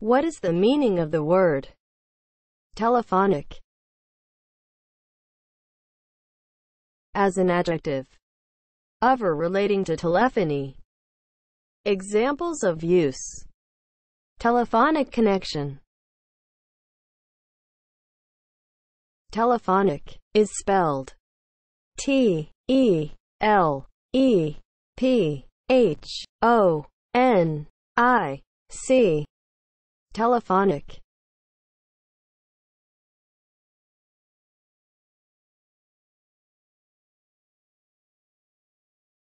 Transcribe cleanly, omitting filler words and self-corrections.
What is the meaning of the word telephonic as an adjective of or relating to telephony? Examples of use: telephonic connection. Telephonic is spelled T-E-L-E-P-H-O-N-I-C. Telephonic